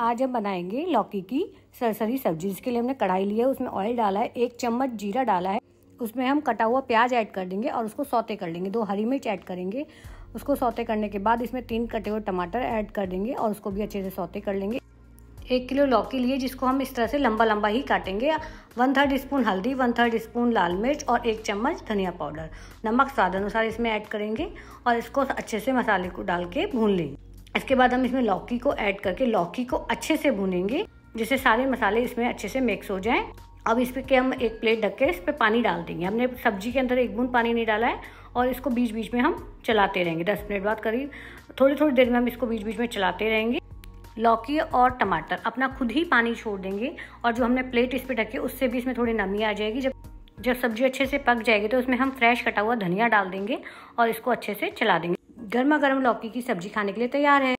आज हम बनाएंगे लौकी की सरसरी सब्जी। इसके लिए हमने कढ़ाई ली है, उसमें ऑयल डाला है, 1 चम्मच जीरा डाला है, उसमें हम कटा हुआ प्याज ऐड कर देंगे और उसको सौते कर लेंगे। 2 हरी मिर्च ऐड करेंगे। उसको सौते करने के बाद इसमें 3 कटे हुए टमाटर ऐड कर देंगे और उसको भी अच्छे से सौते कर लेंगे। 1 किलो लौकी लिए जिसको हम इस तरह से लंबा लंबा ही काटेंगे। 1/3 स्पून हल्दी, 1/3 स्पून लाल मिर्च और 1 चम्मच धनिया पाउडर, नमक स्वाद अनुसार इसमें ऐड करेंगे और इसको अच्छे से मसाले को डाल के भून लेंगे। इसके बाद हम इसमें लौकी को ऐड करके लौकी को अच्छे से भूनेंगे जिससे सारे मसाले इसमें अच्छे से मिक्स हो जाएं। अब इस पर हम 1 प्लेट ढक के इस पर पानी डाल देंगे। हमने सब्जी के अंदर 1 बूंद पानी नहीं डाला है और इसको बीच बीच में हम चलाते रहेंगे। 10 मिनट बाद करीब थोड़ी देर में हम इसको बीच बीच में चलाते रहेंगे। लौकी और टमाटर अपना खुद ही पानी छोड़ देंगे और जो हमने प्लेट इस पे ढकी उससे भी इसमें थोड़ी नमी आ जाएगी। जब सब्जी अच्छे से पक जाएगी तो उसमें हम फ्रेश कटा हुआ धनिया डाल देंगे और इसको अच्छे से चला देंगे। गर्मा गर्म लौकी की सब्जी खाने के लिए तैयार है।